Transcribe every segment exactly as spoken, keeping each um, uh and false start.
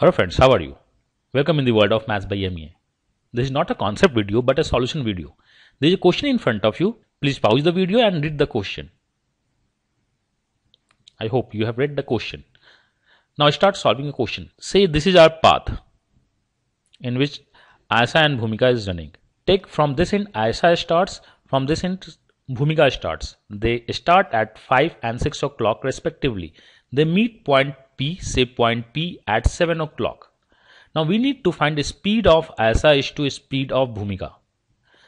Hello friends, how are you? Welcome in the world of Maths by M E A. This is not a concept video but a solution video. There is a question in front of you. Please pause the video and read the question. I hope you have read the question. Now start solving a question. Say this is our path in which Ayesha and Bhumika is running. Take from this end Ayesha starts, from this end Bhumika starts. They start at five and six o'clock respectively. They meet point P, say point P at seven o'clock. Now we need to find the speed of Ayesha is to speed of Bhumika.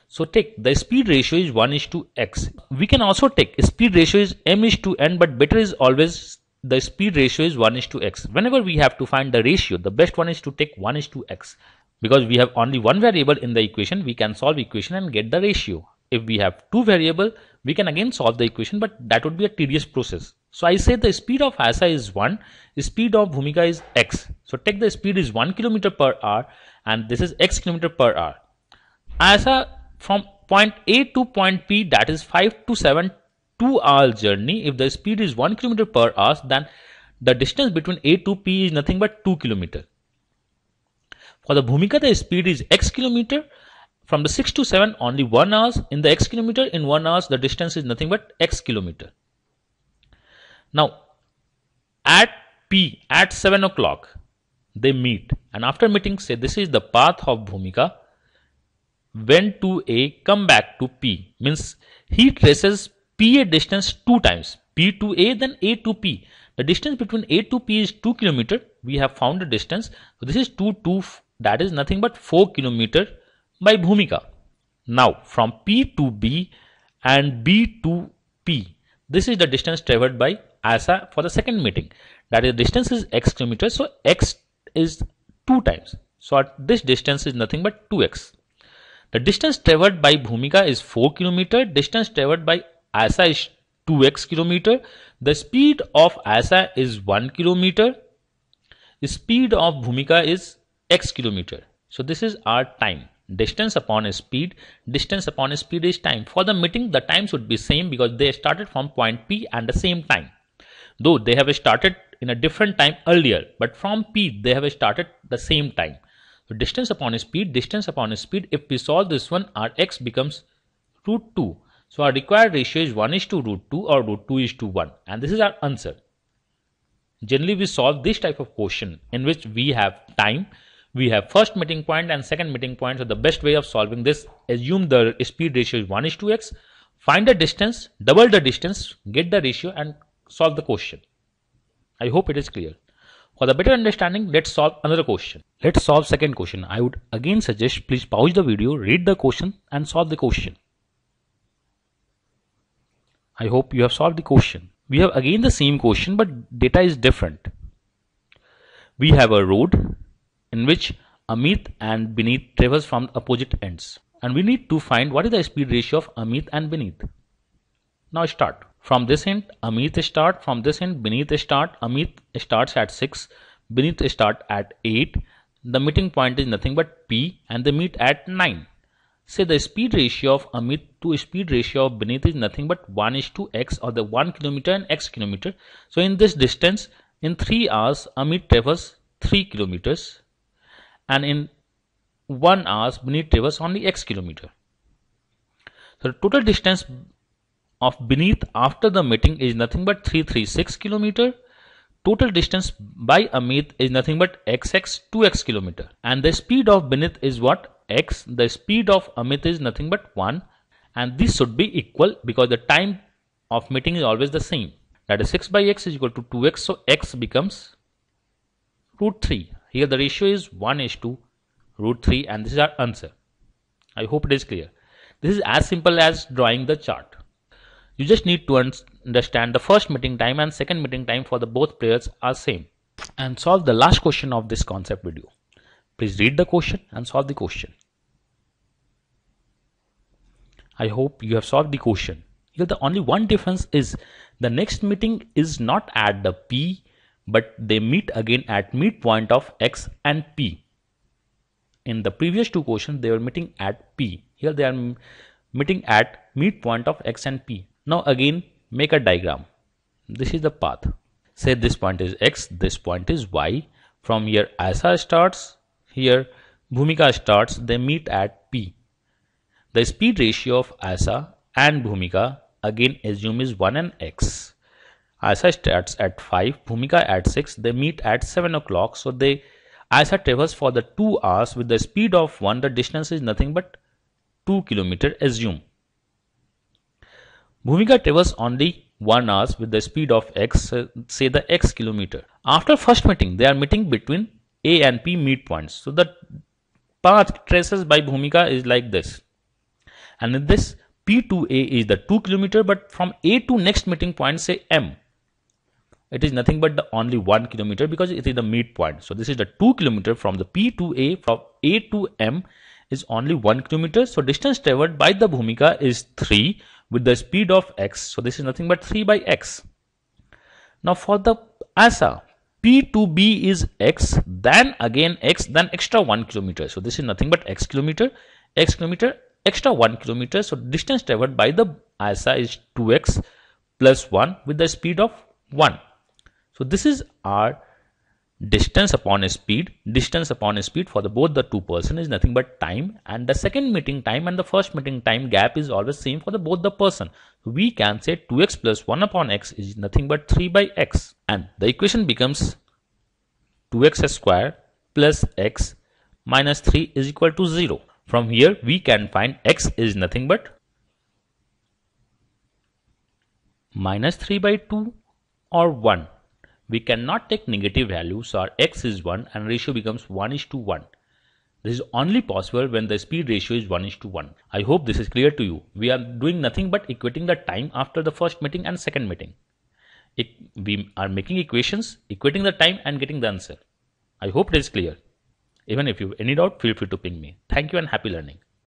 So take the speed ratio is one is to x. We can also take speed ratio is m is to n, but better is always the speed ratio is one is to x. Whenever we have to find the ratio, the best one is to take one is to x. Because we have only one variable in the equation, we can solve equation and get the ratio. If we have two variable, we can again solve the equation, but that would be a tedious process. So I say the speed of Ayesha is one, speed of Bhumika is x. So take the speed is one kilometer per hour and this is x kilometer per hour. Ayesha from point A to point P, that is five to seven two hour journey. If the speed is one kilometer per hour, then the distance between A to P is nothing but two kilometer. For the Bhumika, the speed is x kilometer. From the six to seven, only one hour. In the x kilometer, in one hour, the distance is nothing but x kilometer. Now, at P, at seven o'clock, they meet. And after meeting, say this is the path of Bhumika. Went to A, come back to P. Means he traces P A distance two times. P to A, then A to P. The distance between A to P is two kilometer. We have found the distance. So this is two, two. That is nothing but four kilometer by Bhumika. Now, from P to B and B to P. This is the distance traveled by Ayesha for the second meeting. That is, distance is x kilometers, so x is two times. So this distance is nothing but two x. The distance traveled by Bhumika is four kilometers. Distance traveled by Ayesha is two x kilometers. The speed of Ayesha is one kilometer. The speed of Bhumika is x kilometer. So this is our time. Distance upon speed, distance upon speed is time. For the meeting, the times would be same because they started from point P and the same time. Though they have started in a different time earlier, but from P they have started the same time. So distance upon speed, distance upon speed. If we solve this one, our x becomes root two. So our required ratio is one is to root two or root two is to one, and this is our answer. Generally, we solve this type of question in which we have time. We have first meeting point and second meeting point. So the best way of solving this, assume the speed ratio is one is to x, find the distance, double the distance, get the ratio and solve the question. I hope it is clear. For the better understanding, let's solve another question. Let's solve second question. I would again suggest, please pause the video, read the question and solve the question. I hope you have solved the question. We have again the same question, but data is different. We have a road in which Amit and Bineet traverse from opposite ends. And we need to find what is the speed ratio of Amit and Bineet. Now start. From this end, Amit start. From this end, Bineet start. Amit starts at six. Bineet start at eight. The meeting point is nothing but P and they meet at nine. Say the speed ratio of Amit to speed ratio of Bineet is nothing but one is to x, or the one kilometer and x kilometer. So in this distance, in three hours, Amit traverses three kilometers. And in one hour, Bineet traverses only x kilometer. So the total distance of Bineet after the meeting is nothing but three hundred thirty-six kilometers. Total distance by Amit is nothing but xx, two x kilometer. And the speed of Bineet is what? X. The speed of Amit is nothing but one. And this should be equal because the time of meeting is always the same. That is six by x is equal to two x. So x becomes root three. Here the ratio is one is to root three, and this is our answer. I hope it is clear. This is as simple as drawing the chart. You just need to understand the first meeting time and second meeting time for the both players are same. And solve the last question of this concept video. Please read the question and solve the question. I hope you have solved the question. Here the only one difference is the next meeting is not at the P, but they meet again at midpoint of x and P. In the previous two questions, they were meeting at P. Here they are meeting at midpoint of x and P. Now again, make a diagram. This is the path. Say this point is x, this point is y. From here Ayesha starts, here Bhumika starts, they meet at P. The speed ratio of Ayesha and Bhumika again assume is one and x. Ayesha starts at five, Bhumika at six, they meet at seven o'clock. So they Ayesha travels for the two hours with the speed of one, the distance is nothing but two kilometers assume. Bhumika travels only one hour with the speed of x, say the x kilometer. After first meeting, they are meeting between A and P midpoints. So the path traces by Bhumika is like this. And in this P to A is the two kilometer, but from A to next meeting point, say M, it is nothing but the only one kilometer because it is the midpoint. So this is the two kilometer from the P to A, from A to M is only one kilometer. So distance traveled by the Bhumika is three with the speed of x. So this is nothing but three by x. Now for the Ayesha, P to B is x, then again x, then extra one kilometer. So this is nothing but x kilometer, x kilometer, extra one kilometer. So distance traveled by the Ayesha is two x plus one with the speed of one. So this is our distance upon speed. Distance upon speed for the both the two person is nothing but time, and the second meeting time and the first meeting time gap is always same for the both the person. So we can say two x plus one upon x is nothing but three by x, and the equation becomes two x squared plus x minus three is equal to zero. From here we can find x is nothing but minus three by two or one. We cannot take negative values, so our x is one and ratio becomes one is to one. This is only possible when the speed ratio is one is to one. I hope this is clear to you. We are doing nothing but equating the time after the first meeting and second meeting. It, we are making equations, equating the time and getting the answer. I hope it is clear. Even if you have any doubt, feel free to ping me. Thank you and happy learning.